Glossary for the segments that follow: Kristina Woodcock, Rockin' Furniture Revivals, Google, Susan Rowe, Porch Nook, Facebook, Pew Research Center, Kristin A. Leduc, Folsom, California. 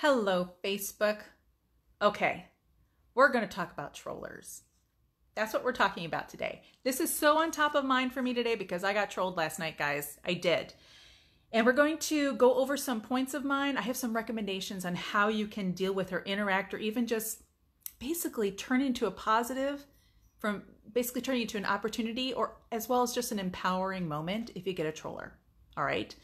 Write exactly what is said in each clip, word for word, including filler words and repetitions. Hello, Facebook. Okay, we're going to talk about trollers. That's what we're talking about today. This is so on top of mind for me today because I got trolled last night, guys. I did. And we're going to go over some points of mine. I have some recommendations on how you can deal with or interact or even just basically turn into a positive from basically turning into an opportunity or as well as just an empowering moment if you get a troller. All right.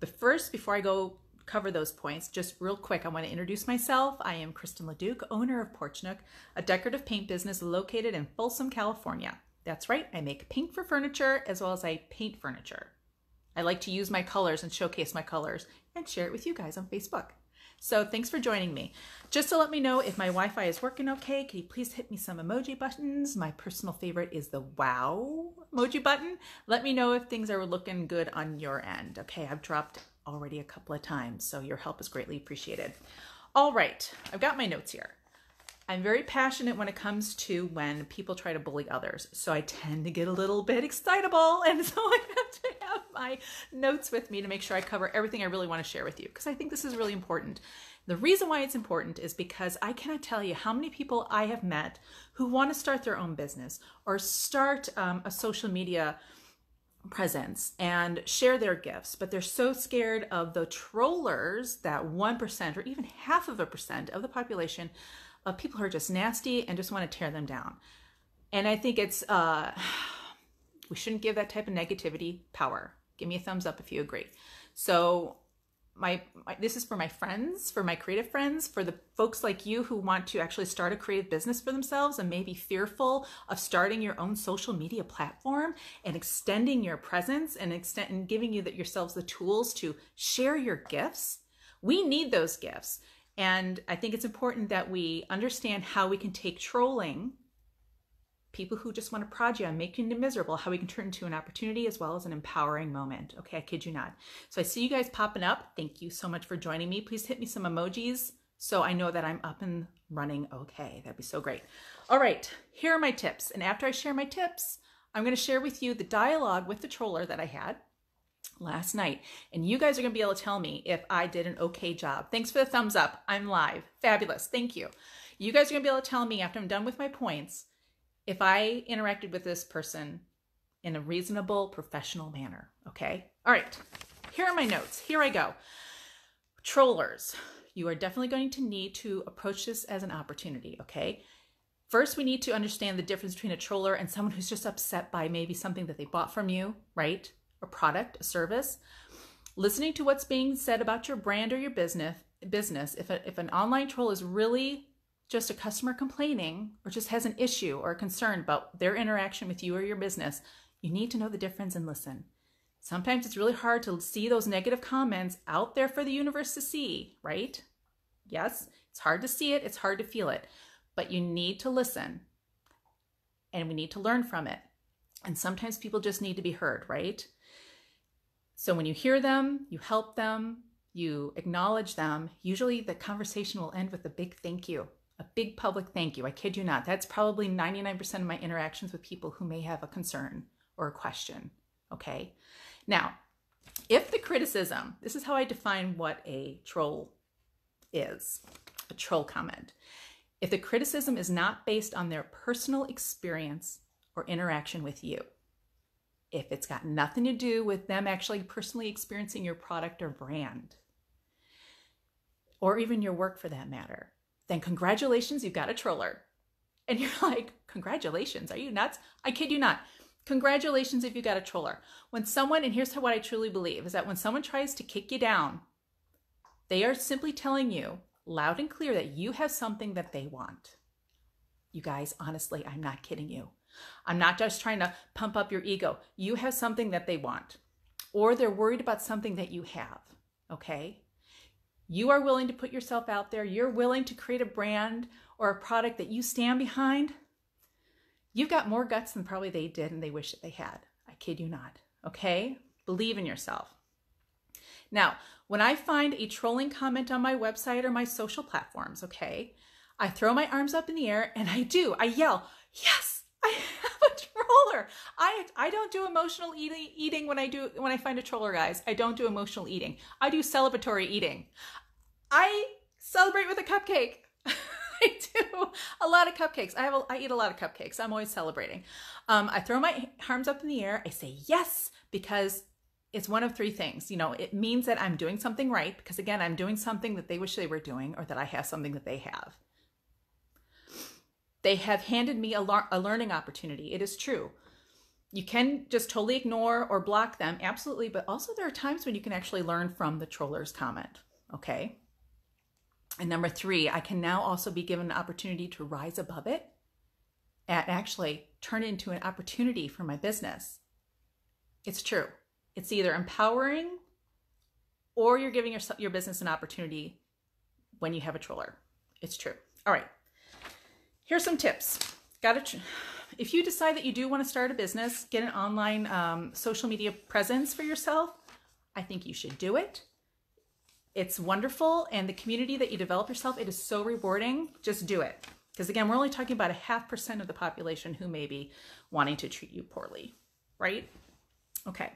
But first, before I go cover those points, just real quick, I want to introduce myself. I am Kristin Leduc, owner of Porch Nook, a decorative paint business located in Folsom, California. That's right, I make paint for furniture as well as I paint furniture. I like to use my colors and showcase my colors and share it with you guys on Facebook. So thanks for joining me. Just to let me know if my Wi-Fi is working okay, can you please hit me some emoji buttons? My personal favorite is the wow emoji button. Let me know if things are looking good on your end. Okay, I've dropped already a couple of times, so your help is greatly appreciated. All right, I've got my notes here. I'm very passionate when it comes to when people try to bully others, so I tend to get a little bit excitable, and so I have to have my notes with me to make sure I cover everything I really want to share with you, because I think this is really important. The reason why it's important is because I cannot tell you how many people I have met who want to start their own business or start um, a social media presence and share their gifts, but they're so scared of the trollers, that one percent or even half of a percent of the population of people who are just nasty and just want to tear them down. And I think it's, uh, we shouldn't give that type of negativity power. Give me a thumbs up if you agree. So my, my this is for my friends, for my creative friends, for the folks like you who want to actually start a creative business for themselves and maybe fearful of starting your own social media platform and extending your presence and extend and giving you that yourselves the tools to share your gifts. We need those gifts. And I think it's important that we understand how we can take trolling, people who just want to prod you and make you miserable, how we can turn into an opportunity as well as an empowering moment. Okay, I kid you not. So I see you guys popping up. Thank you so much for joining me. Please hit me some emojis so I know that I'm up and running okay. That'd be so great. All right, here are my tips. And after I share my tips, I'm going to share with you the dialogue with the troller that I had last night, and you guys are gonna be able to tell me if I did an okay job. Thanks for the thumbs up. I'm live. Fabulous. Thank you. You guys are gonna be able to tell me after I'm done with my points if I interacted with this person in a reasonable, professional manner. Okay. All right. Here are my notes. Here I go. Trollers. You are definitely going to need to approach this as an opportunity. Okay. First, we need to understand the difference between a troller and someone who's just upset by maybe something that they bought from you, right? A product, a service. Listening to what's being said about your brand or your business, business. If, a, if an online troll is really just a customer complaining or just has an issue or a concern about their interaction with you or your business, you need to know the difference and listen. Sometimes it's really hard to see those negative comments out there for the universe to see, right? Yes, it's hard to see it, it's hard to feel it, but you need to listen and we need to learn from it. And sometimes people just need to be heard, right? So when you hear them, you help them, you acknowledge them, usually the conversation will end with a big thank you, a big public thank you. I kid you not. That's probably ninety-nine percent of my interactions with people who may have a concern or a question, okay? Now, if the criticism, this is how I define what a troll is, a troll comment. If the criticism is not based on their personal experience or interaction with you, if it's got nothing to do with them actually personally experiencing your product or brand, or even your work for that matter, then congratulations, you've got a troller. And you're like, congratulations, are you nuts? I kid you not. Congratulations if you got a troller. When someone, and here's what I truly believe, is that when someone tries to kick you down, they are simply telling you loud and clear that you have something that they want. You guys, honestly, I'm not kidding you. I'm not just trying to pump up your ego. You have something that they want, or they're worried about something that you have, okay? You are willing to put yourself out there. You're willing to create a brand or a product that you stand behind. You've got more guts than probably they did and they wish that they had. I kid you not, okay? Believe in yourself. Now, when I find a trolling comment on my website or my social platforms, okay, I throw my arms up in the air and I do. I yell, yes! I have a troller. I I don't do emotional eating eating when I do when I find a troller, guys. I don't do emotional eating. I do celebratory eating. I Celebrate with a cupcake. I do a lot of cupcakes. I have a, I eat a lot of cupcakes. I'm always celebrating. Um, I throw my arms up in the air. I say yes, because it's one of three things. You know, it means that I'm doing something right, because again, I'm doing something that they wish they were doing, or that I have something that they have. They have handed me a, a learning opportunity. It is true. You can just totally ignore or block them. Absolutely. But also there are times when you can actually learn from the troller's comment. Okay. And number three, I can now also be given an opportunity to rise above it and actually turn it into an opportunity for my business. It's true. It's either empowering or you're giving your, your business an opportunity when you have a troller. It's true. All right. Here's some tips. Got to, if you decide that you do want to start a business, get an online um, social media presence for yourself, I think you should do it. It's wonderful, and the community that you develop yourself, it is so rewarding. Just do it. Because again, we're only talking about a half percent of the population who may be wanting to treat you poorly, right? Okay.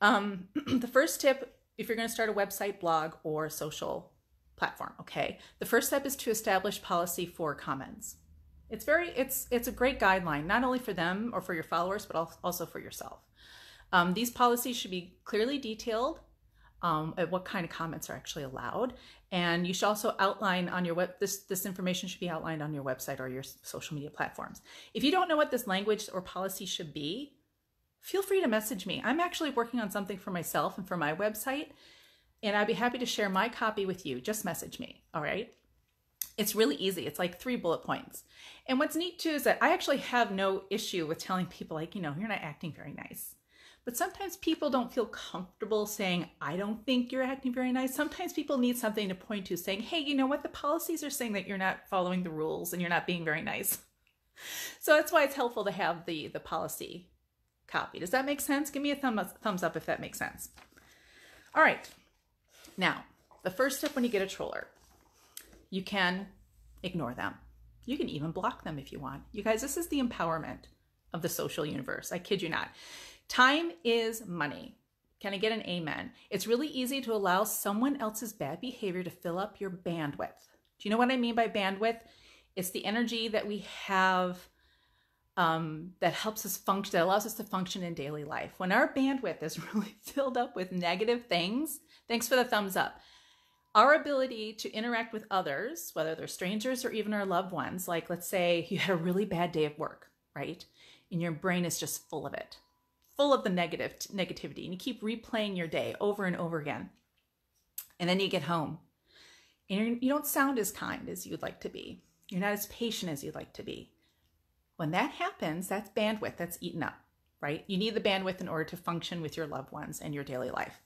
Um, the first tip, if you're going to start a website, blog, or social platform, okay, the first step is to establish policy for comments. It's very, it's, it's a great guideline, not only for them or for your followers, but also for yourself. Um, these policies should be clearly detailed. Um, at what kind of comments are actually allowed, and you should also outline on your web, this this information should be outlined on your website or your social media platforms. If you don't know what this language or policy should be, feel free to message me. I'm actually working on something for myself and for my website, and I'd be happy to share my copy with you. Just message me, all right? It's really easy. It's like three bullet points. And what's neat too is that I actually have no issue with telling people, like, you know, you're not acting very nice. But sometimes people don't feel comfortable saying, I don't think you're acting very nice. Sometimes people need something to point to, saying, hey, you know what? The policies are saying that you're not following the rules and you're not being very nice. So that's why it's helpful to have the, the policy copy. Does that make sense? Give me a thumb, thumbs up if that makes sense. All right. Now, the first step when you get a troller, you can ignore them. You can even block them if you want. You guys, this is the empowerment of the social universe. I kid you not. Time is money. Can I get an amen? It's really easy to allow someone else's bad behavior to fill up your bandwidth. Do you know what I mean by bandwidth? It's the energy that we have um, that helps us function, that allows us to function in daily life. When our bandwidth is really filled up with negative things, thanks for the thumbs up, our ability to interact with others, whether they're strangers or even our loved ones, like let's say you had a really bad day at work, right? And your brain is just full of it. Full of the negative negativity, and you keep replaying your day over and over again. And then you get home and you're, you don't sound as kind as you'd like to be. You're not as patient as you'd like to be. When that happens, that's bandwidth that's eaten up, right? You need the bandwidth in order to function with your loved ones and your daily life.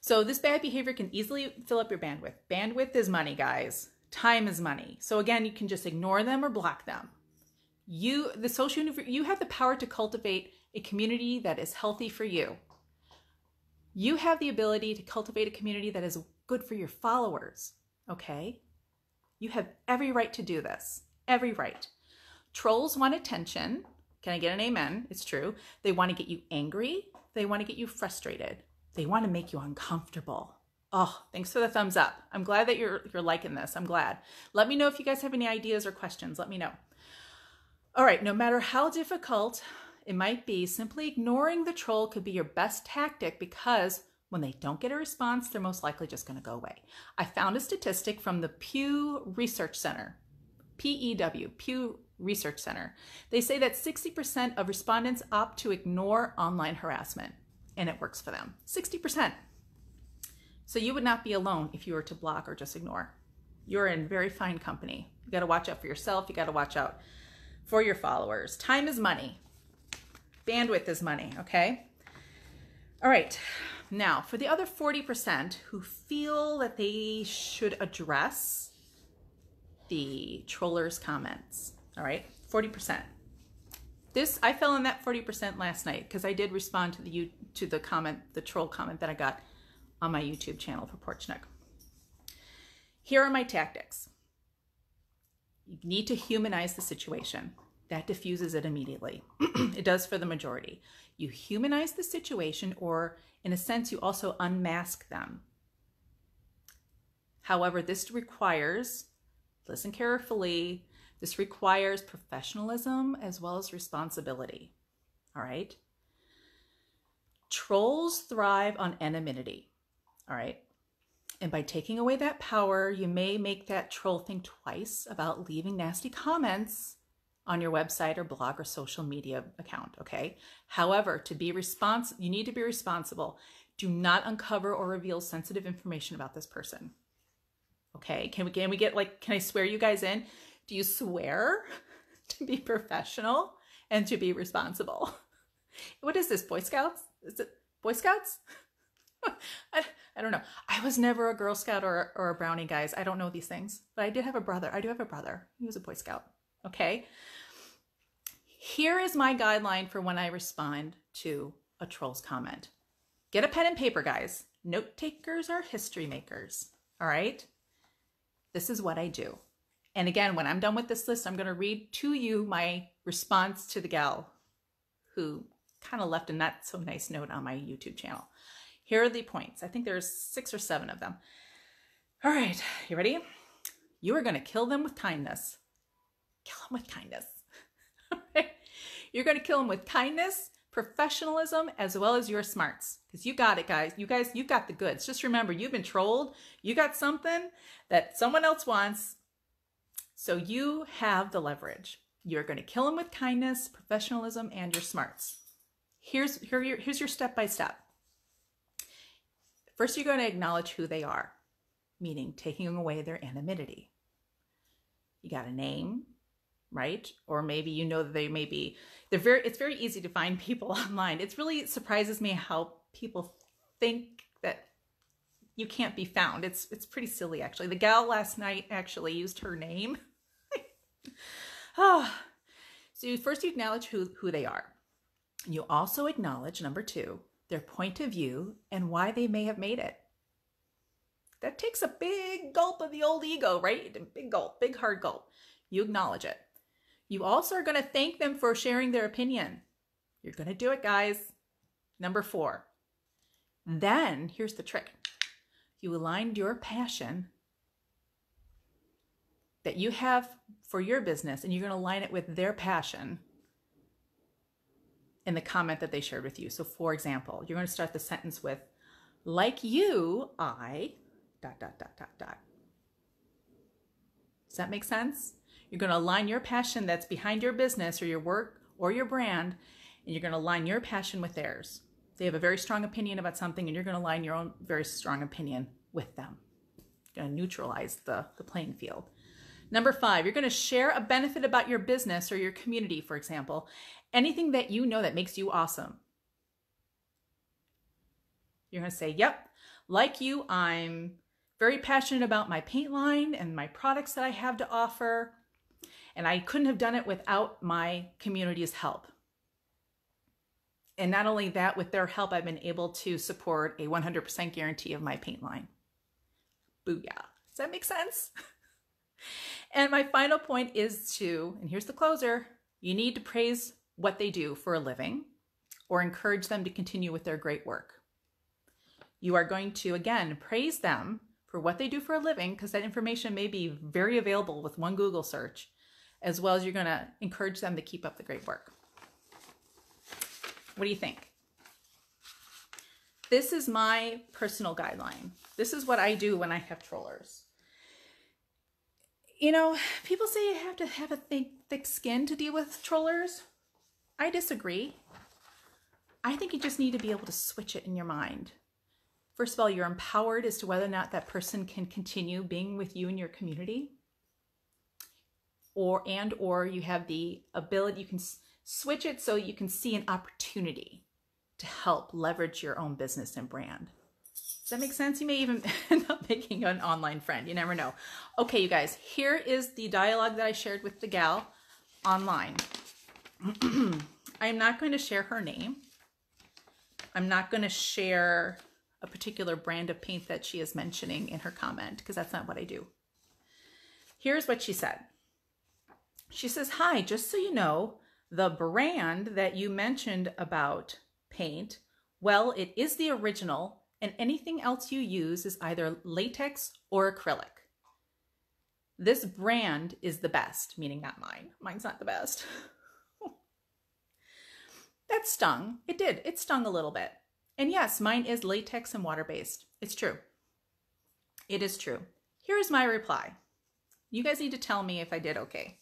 So this bad behavior can easily fill up your bandwidth. Bandwidth is money, guys. Time is money. So again, you can just ignore them or block them. You, the social universe, you have the power to cultivate a community that is healthy for you. You have the ability to cultivate a community that is good for your followers, okay? You have every right to do this, every right. Trolls want attention. Can I get an amen? It's true. They want to get you angry. They want to get you frustrated. They want to make you uncomfortable. Oh, thanks for the thumbs up. I'm glad that you're, you're liking this. I'm glad. Let me know if you guys have any ideas or questions. Let me know. All right, no matter how difficult it might be, simply ignoring the troll could be your best tactic, because when they don't get a response, they're most likely just going to go away. I found a statistic from the Pew Research Center, P E W, Pew Research Center. They say that sixty percent of respondents opt to ignore online harassment, and it works for them, sixty percent. So you would not be alone if you were to block or just ignore. You're in very fine company. You got to watch out for yourself. You got to watch out for your followers. Time is money. Bandwidth is money, okay? All right, now for the other forty percent who feel that they should address the troller's comments, all right, forty percent. This, I fell in that forty percent last night, because I did respond to the, to the comment, the troll comment that I got on my YouTube channel for Porch Nook. Here are my tactics. You need to humanize the situation. That diffuses it immediately. It does for the majority. You humanize the situation, or in a sense, you also unmask them. However, this requires, listen carefully, this requires professionalism as well as responsibility. All right. Trolls thrive on anonymity. All right. And by taking away that power, you may make that troll think twice about leaving nasty comments on your website or blog or social media account, okay? However, to be responsible, you need to be responsible. Do not uncover or reveal sensitive information about this person, okay? Can we, can we get like, can I swear you guys in? Do you swear to be professional and to be responsible? What is this, Boy Scouts? Is it Boy Scouts? I, I don't know. I was never a Girl Scout or, or a Brownie, guys. I don't know these things, but I did have a brother. I do have a brother. He was a Boy Scout. Okay. Here is my guideline for when I respond to a troll's comment. Get a pen and paper, guys. Note takers are history makers. All right. This is what I do. And again, when I'm done with this list, I'm going to read to you my response to the gal who kind of left a not so nice note on my YouTube channel. Here are the points. I think there's six or seven of them. All right, you ready? You are going to kill them with kindness. Kill them with kindness. Okay. You're going to kill them with kindness, professionalism, as well as your smarts. Because you got it, guys. You guys, you've got the goods. Just remember, you've been trolled. You got something that someone else wants. So you have the leverage. You're going to kill them with kindness, professionalism, and your smarts. Here's, here, here's your step-by-step. First, you're going to acknowledge who they are, meaning taking away their anonymity. You got a name, right? Or maybe you know that they may be, they're very, it's very easy to find people online. It's really, it surprises me how people think that you can't be found. It's, it's pretty silly, actually. The gal last night actually used her name. Oh. So you, first you acknowledge who, who they are. You also acknowledge, number two, their point of view and why they may have made it. That takes a big gulp of the old ego, right? A big gulp, big hard gulp. You acknowledge it. You also are going to thank them for sharing their opinion. You're going to do it, guys. Number four. Then, here's the trick. You aligned your passion that you have for your business, and you're going to align it with their passion in the comment that they shared with you. So for example, you're going to start the sentence with, like you, I, dot, dot, dot, dot, dot. Does that make sense? You're going to align your passion that's behind your business or your work or your brand, and you're going to align your passion with theirs. They have a very strong opinion about something, and you're going to align your own very strong opinion with them. You're going to neutralize the, the playing field. Number five, you're going to share a benefit about your business or your community, for example. Anything that you know that makes you awesome. You're going to say, yep, like you, I'm very passionate about my paint line and my products that I have to offer. And I couldn't have done it without my community's help. And not only that, with their help, I've been able to support a one hundred percent guarantee of my paint line. Booyah. Does that make sense? And my final point is to, and here's the closer, you need to praise what they do for a living or encourage them to continue with their great work. You are going to, again, praise them for what they do for a living, because that information may be very available with one Google search, as well as you're going to encourage them to keep up the great work. What do you think? This is my personal guideline. This is what I do when I have trollers. You know, people say you have to have a thick, thick skin to deal with trollers. I disagree. I think you just need to be able to switch it in your mind. First of all, you're empowered as to whether or not that person can continue being with you in your community. Or, and, or you have the ability, you can switch it so you can see an opportunity to help leverage your own business and brand. Does that make sense? You may even end up making an online friend. You never know. Okay, you guys, here is the dialogue that I shared with the gal online. I am not going to share her name. I'm not going to share a particular brand of paint that she is mentioning in her comment, because that's not what I do. Here's what she said. She says, hi, just so you know, the brand that you mentioned about paint, well, it is the original and anything else you use is either latex or acrylic. This brand is the best, meaning not mine. Mine's not the best. That stung. It did. It stung a little bit. And yes, mine is latex and water-based. It's true. It is true. Here's my reply. You guys need to tell me if I did okay.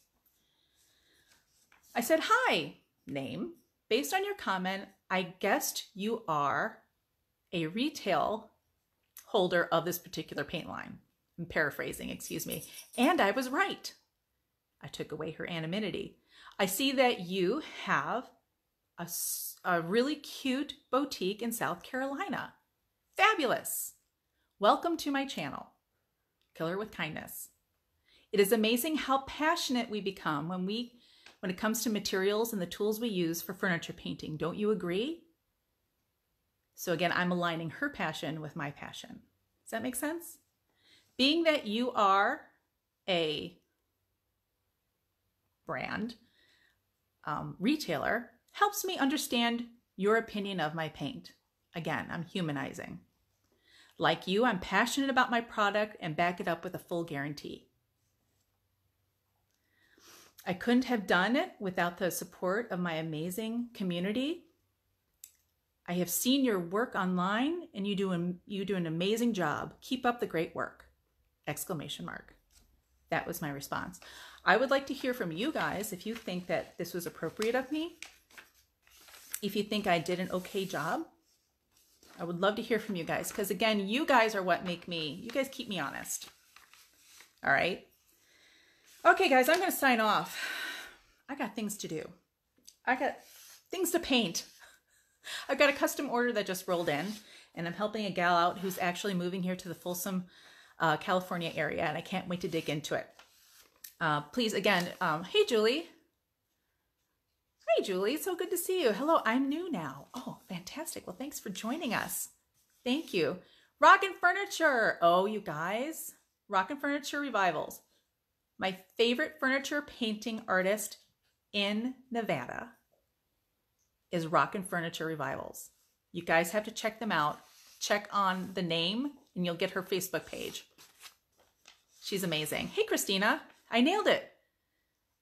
I said, hi, name. Based on your comment, I guessed you are a retail holder of this particular paint line. I'm paraphrasing, excuse me. And I was right. I took away her anonymity. I see that you have a, a really cute boutique in South Carolina. Fabulous. Welcome to my channel. Killer with kindness. It is amazing how passionate we become when we when it comes to materials and the tools we use for furniture painting. Don't you agree? So again, I'm aligning her passion with my passion. Does that make sense? Being that you are a brand um, retailer helps me understand your opinion of my paint. Again, I'm humanizing. Like you, I'm passionate about my product and back it up with a full guarantee. I couldn't have done it without the support of my amazing community. I have seen your work online and you do an, you do an amazing job. Keep up the great work, exclamation mark. That was my response. I would like to hear from you guys if you think that this was appropriate of me, if you think I did an okay job. I would love to hear from you guys because again, you guys are what make me, you guys keep me honest. All right. Okay guys, I'm gonna sign off. I got things to do. I got things to paint. I've got a custom order that just rolled in and I'm helping a gal out who's actually moving here to the Folsom, uh, California area, and I can't wait to dig into it. Uh, please, again, um, hey Julie. Hey Julie, so good to see you. Hello, I'm new now. Oh, fantastic. Well, thanks for joining us. Thank you. Rockin' Furniture. Oh, you guys, Rockin' Furniture Revivals. My favorite furniture painting artist in Nevada is Rockin' Furniture Revivals. You guys have to check them out. Check on the name and you'll get her Facebook page. She's amazing. Hey, Kristina, I nailed it.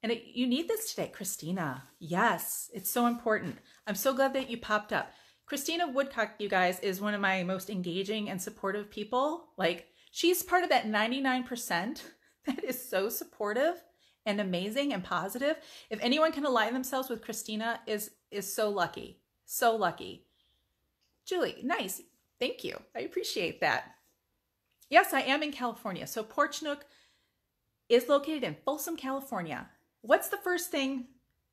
And it, you need this today, Kristina. Yes, it's so important. I'm so glad that you popped up. Kristina Woodcock, you guys, is one of my most engaging and supportive people. Like, she's part of that ninety-nine percent. That is so supportive and amazing and positive. If anyone can align themselves with Kristina, is, is so lucky, so lucky. Julie, nice, thank you. I appreciate that. Yes, I am in California. So Porch Nook is located in Folsom, California. What's the first thing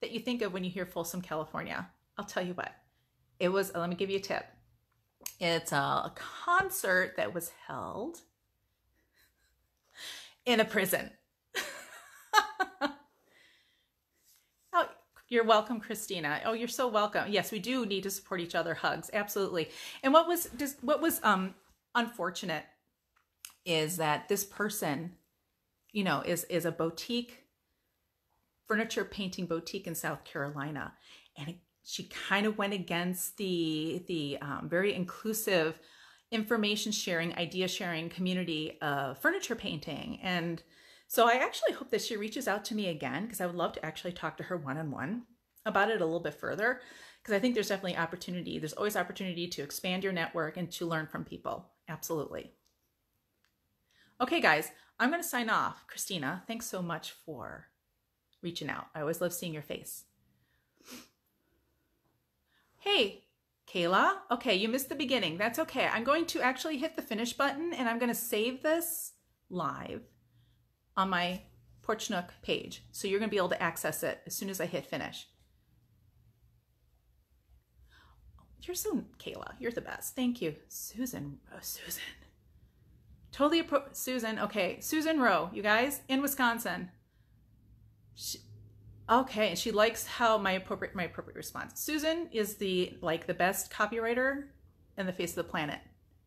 that you think of when you hear Folsom, California? I'll tell you what. It was, let me give you a tip. It's a concert that was held in a prison. Oh, you're welcome, Kristina. Oh, you're so welcome. Yes, we do need to support each other. Hugs, absolutely. And what was just what was um unfortunate is that this person, you know, is is a boutique furniture painting boutique in South Carolina, and she kind of went against the the um, very inclusive information sharing, idea sharing community of furniture painting. And so I actually hope that she reaches out to me again, because I would love to actually talk to her one-on-one about it a little bit further, because I think there's definitely opportunity. There's always opportunity to expand your network and to learn from people. Absolutely. Okay, guys, I'm going to sign off. Kristina, thanks so much for reaching out. I always love seeing your face. Hey, Kayla, okay, you missed the beginning. That's okay. I'm going to actually hit the finish button and I'm going to save this live on my Porch Nook page. So you're going to be able to access it as soon as I hit finish. You're so, Kayla, you're the best. Thank you. Susan, oh, Susan. Totally, Susan, okay. Susan Rowe, you guys, in Wisconsin. She Okay, and she likes how my appropriate my appropriate response. Susan is the like the best copywriter in the face of the planet.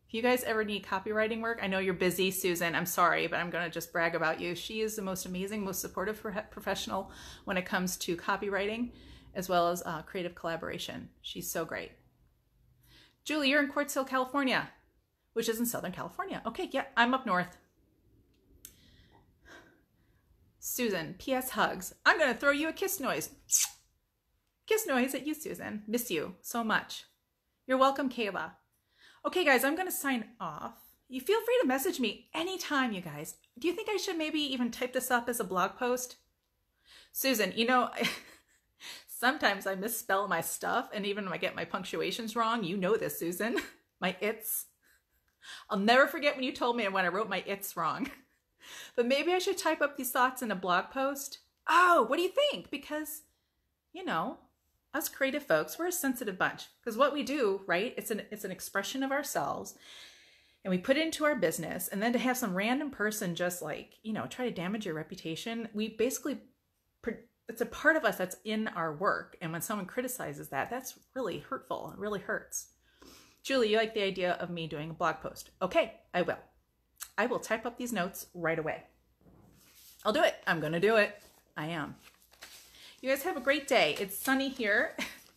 If you guys ever need copywriting work, I know you're busy, Susan. I'm sorry, but I'm going to just brag about you. She is the most amazing, most supportive professional when it comes to copywriting, as well as uh, creative collaboration. She's so great. Julie, you're in Quartz Hill, California. which is in Southern California. Okay, yeah, I'm up north. Susan, P S hugs. I'm going to throw you a kiss noise. Kiss noise at you, Susan. Miss you so much. You're welcome, Kayla. Okay, guys, I'm going to sign off. You feel free to message me anytime, you guys. Do you think I should maybe even type this up as a blog post? Susan, you know, sometimes I misspell my stuff, and even when I get my punctuations wrong, you know this, Susan. My it's. I'll never forget when you told me when I wrote my it's wrong. But maybe I should type up these thoughts in a blog post. Oh, what do you think? Because, you know, us creative folks, we're a sensitive bunch. Because what we do, right, it's an, it's an expression of ourselves. And we put it into our business. And then to have some random person just like, you know, try to damage your reputation. We basically, it's a part of us that's in our work. And when someone criticizes that, that's really hurtful. It really hurts. Julie, you like the idea of me doing a blog post? Okay, I will. I will type up these notes right away. I'll do it. I'm going to do it. I am. You guys have a great day. It's sunny here.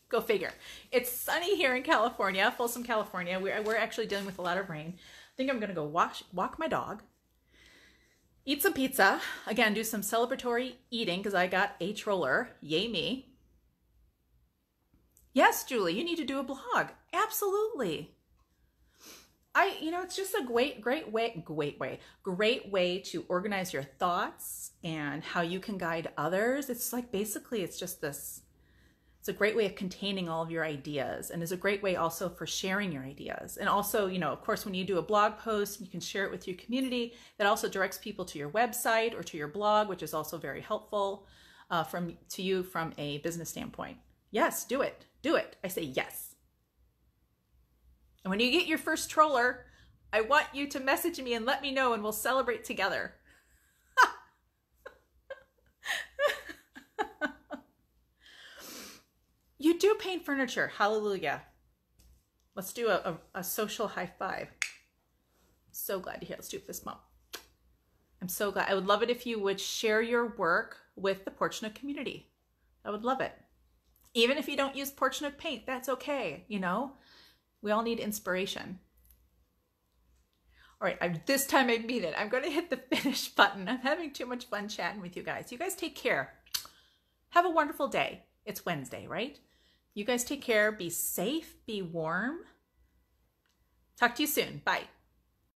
Go figure. It's sunny here in California, Folsom, California. We're, we're actually dealing with a lot of rain. I think I'm going to go wash, walk my dog, eat some pizza. Again, do some celebratory eating because I got a troller. Yay me. Yes, Julie, you need to do a blog. Absolutely. I, you know, it's just a great, great way, great way, great way to organize your thoughts and how you can guide others. It's like, basically, it's just this, it's a great way of containing all of your ideas, and is a great way also for sharing your ideas. And also, you know, of course, when you do a blog post, you can share it with your community. That also directs people to your website or to your blog, which is also very helpful uh, from to you from a business standpoint. Yes, do it. Do it. I say yes. And when you get your first troller, I want you to message me and let me know, and we'll celebrate together. You do paint furniture. Hallelujah. Let's do a, a, a social high five. So glad to hear. Let's do a fist bump. I'm so glad. I would love it if you would share your work with the Porch Nook community. I would love it. Even if you don't use Porch Nook paint, that's okay, you know? We all need inspiration. All right, I, this time I mean it. I'm going to hit the finish button. I'm having too much fun chatting with you guys. You guys take care. Have a wonderful day. It's Wednesday, right? You guys take care. Be safe. Be warm. Talk to you soon. Bye.